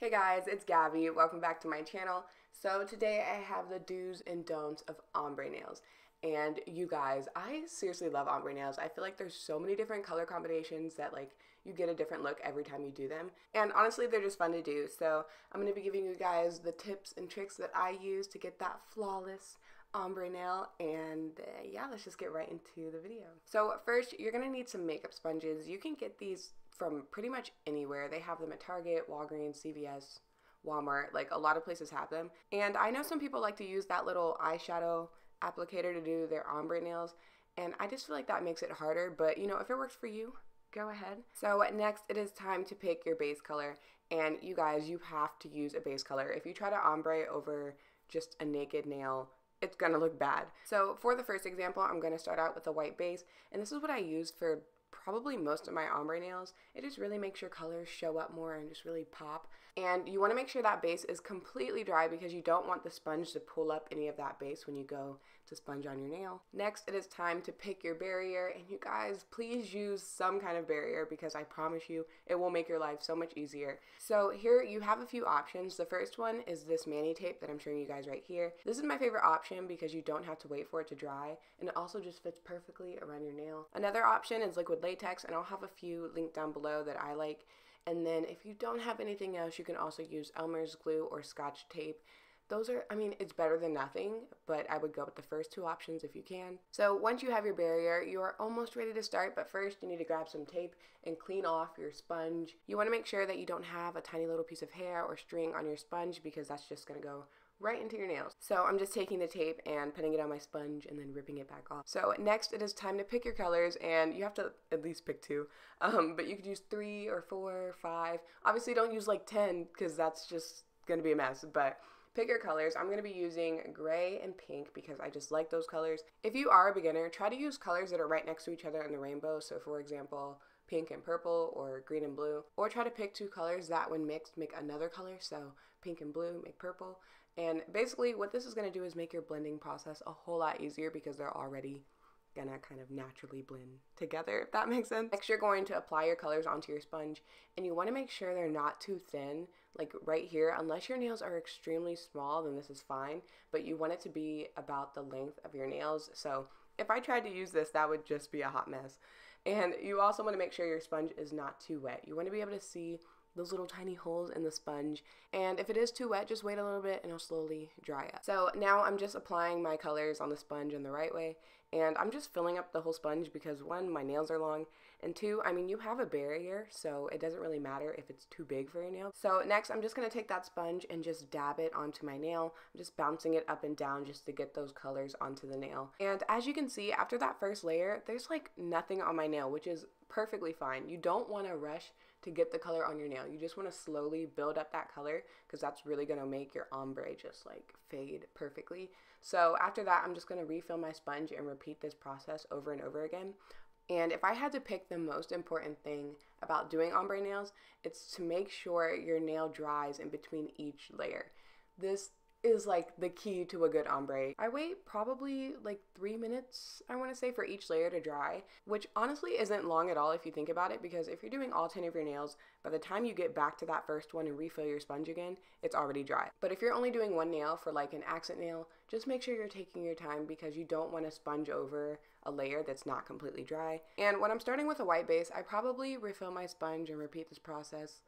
Hey guys, it's Gabby. Welcome back to my channel. So today I have the do's and don'ts of ombre nails. And you guys, I seriously love ombre nails. I feel like there's so many different color combinations that like you get a different look every time you do them. And honestly, they're just fun to do. So I'm going to be giving you guys the tips and tricks that I use to get that flawless ombre nail, and yeah, let's just get right into the video. So first, you're going to need some makeup sponges. You can get these from pretty much anywhere. They have them at Target, Walgreens, CVS, Walmart, like a lot of places have them. And I know some people like to use that little eyeshadow applicator to do their ombre nails, and I just feel like that makes it harder, but you know, if it works for you, go ahead. So next, it is time to pick your base color, and you guys, you have to use a base color. If you try to ombre over just a naked nail, it's gonna look bad. So for the first example, I'm gonna start out with a white base, and this is what I use for probably most of my ombre nails. It just really makes your colors show up more and just really pop. And you wanna make sure that base is completely dry because you don't want the sponge to pull up any of that base when you go to sponge on your nail. Next, it is time to pick your barrier, and you guys, please use some kind of barrier because I promise you, it will make your life so much easier. So here you have a few options. The first one is this mani tape that I'm showing you guys right here. This is my favorite option because you don't have to wait for it to dry, and it also just fits perfectly around your nail. Another option is liquid latex, and I'll have a few linked down below that I like. And then if you don't have anything else, you can also use Elmer's glue or Scotch tape. Those are, I mean, it's better than nothing, but I would go with the first two options if you can. So once you have your barrier, you're almost ready to start, but first you need to grab some tape and clean off your sponge. You want to make sure that you don't have a tiny little piece of hair or string on your sponge because that's just going to go right into your nails. So I'm just taking the tape and putting it on my sponge and then ripping it back off. So next, it is time to pick your colors, and you have to at least pick two, but you could use 3 or 4 or 5. Obviously don't use like 10 because that's just gonna be a mess, but pick your colors. I'm gonna be using gray and pink because I just like those colors. If you are a beginner, try to use colors that are right next to each other in the rainbow. So for example, pink and purple or green and blue, or try to pick two colors that when mixed make another color. So pink and blue make purple. And basically what this is going to do is make your blending process a whole lot easier because they're already gonna kind of naturally blend together, if that makes sense. Next, you're going to apply your colors onto your sponge, and you want to make sure they're not too thin, like right here. Unless your nails are extremely small, then this is fine, but you want it to be about the length of your nails. So if I tried to use this, that would just be a hot mess. And you also want to make sure your sponge is not too wet. You want to be able to see those little tiny holes in the sponge, and if it is too wet, just wait a little bit and it'll slowly dry up. So now I'm just applying my colors on the sponge in the right way, and I'm just filling up the whole sponge because 1, my nails are long, and 2, I mean, you have a barrier, so it doesn't really matter if it's too big for your nail. So next, I'm just going to take that sponge and just dab it onto my nail. I'm just bouncing it up and down just to get those colors onto the nail. And as you can see, after that first layer, there's like nothing on my nail, which is perfectly fine. You don't want to rush to get the color on your nail. You just want to slowly build up that color because that's really going to make your ombre just like fade perfectly. So after that, I'm just going to refill my sponge and repeat this process over and over again. And if I had to pick the most important thing about doing ombre nails, it's to make sure your nail dries in between each layer. This is like the key to a good ombre. I wait probably like 3 minutes, I want to say, for each layer to dry, which honestly isn't long at all if you think about it, because if you're doing all 10 of your nails, by the time you get back to that first one and refill your sponge again, it's already dry. But if you're only doing one nail for like an accent nail, just make sure you're taking your time because you don't want to sponge over a layer that's not completely dry. And when I'm starting with a white base, I probably refill my sponge and repeat this process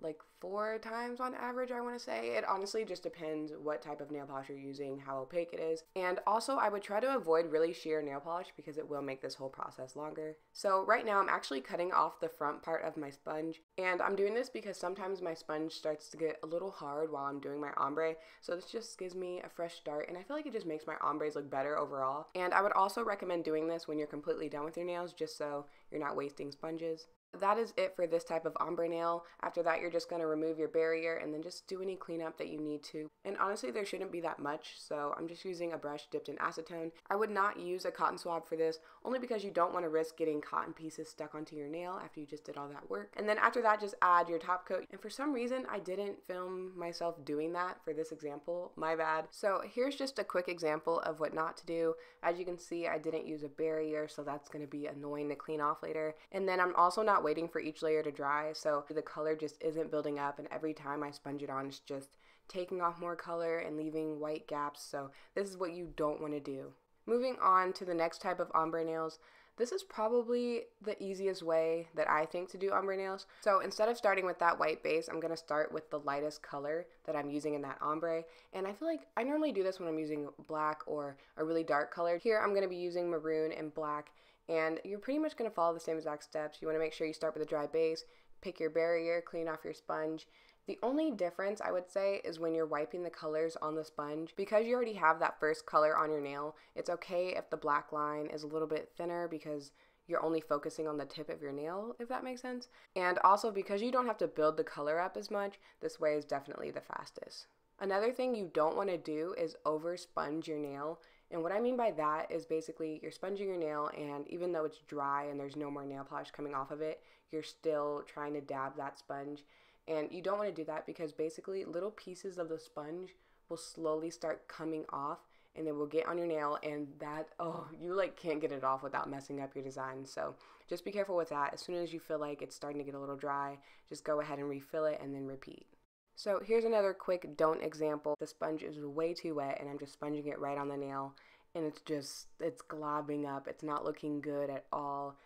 like 4 times on average, I want to say. It honestly just depends what type of nail polish you're using, how opaque it is. And also, I would try to avoid really sheer nail polish because it will make this whole process longer. So right now, I'm actually cutting off the front part of my sponge. And I'm doing this because sometimes my sponge starts to get a little hard while I'm doing my ombre. So this just gives me a fresh start, and I feel like it just makes my ombres look better overall. And I would also recommend doing this when you're completely done with your nails, just so you're not wasting sponges. That is it for this type of ombre nail. After that, you're just going to remove your barrier and then just do any cleanup that you need to. And honestly, there shouldn't be that much, so I'm just using a brush dipped in acetone. I would not use a cotton swab for this, only because you don't want to risk getting cotton pieces stuck onto your nail after you just did all that work. And then after that, just add your top coat. And for some reason, I didn't film myself doing that for this example. My bad. So here's just a quick example of what not to do. As you can see, I didn't use a barrier, so that's going to be annoying to clean off later. And then I'm also not not waiting for each layer to dry, so the color just isn't building up, and every time I sponge it on, it's just taking off more color and leaving white gaps. So this is what you don't want to do. Moving on to the next type of ombre nails. This is probably the easiest way that I think to do ombre nails. So instead of starting with that white base, I'm going to start with the lightest color that I'm using in that ombre. And I feel like I normally do this when I'm using black or a really dark color. Here I'm going to be using maroon and black, and you're pretty much going to follow the same exact steps. You want to make sure you start with a dry base, pick your barrier, clean off your sponge. The only difference I would say is when you're wiping the colors on the sponge, because you already have that first color on your nail, it's okay if the black line is a little bit thinner because you're only focusing on the tip of your nail, if that makes sense. And also because you don't have to build the color up as much, this way is definitely the fastest. Another thing you don't want to do is over sponge your nail. And what I mean by that is basically you're sponging your nail, and even though it's dry and there's no more nail polish coming off of it, you're still trying to dab that sponge. And you don't want to do that because basically little pieces of the sponge will slowly start coming off and they will get on your nail, and that, oh, you like can't get it off without messing up your design. So just be careful with that. As soon as you feel like it's starting to get a little dry, just go ahead and refill it and then repeat. So here's another quick don't example. The sponge is way too wet and I'm just sponging it right on the nail, and it's globbing up. It's not looking good at all.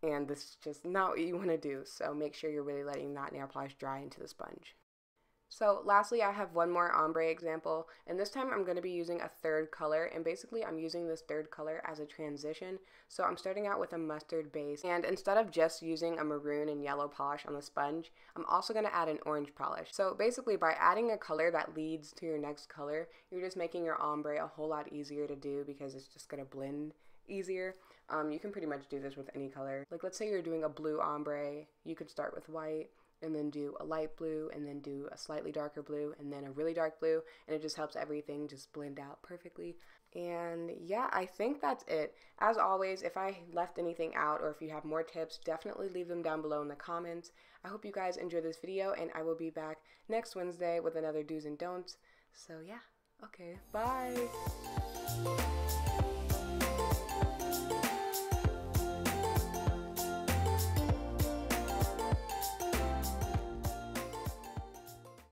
And this is just not what you want to do, so make sure you're really letting that nail polish dry into the sponge. So lastly, I have one more ombre example, and this time I'm going to be using a third color, and basically I'm using this third color as a transition. So I'm starting out with a mustard base, and instead of just using a maroon and yellow polish on the sponge, I'm also going to add an orange polish. So basically by adding a color that leads to your next color, you're just making your ombre a whole lot easier to do because it's just going to blend easier. You can pretty much do this with any color. Like let's say you're doing a blue ombre, you could start with white and then do a light blue and then do a slightly darker blue and then a really dark blue, and it just helps everything just blend out perfectly. And yeah, I think that's it. As always, if I left anything out or if you have more tips, definitely leave them down below in the comments. I hope you guys enjoyed this video, and I will be back next Wednesday with another do's and don'ts. So yeah, okay, bye.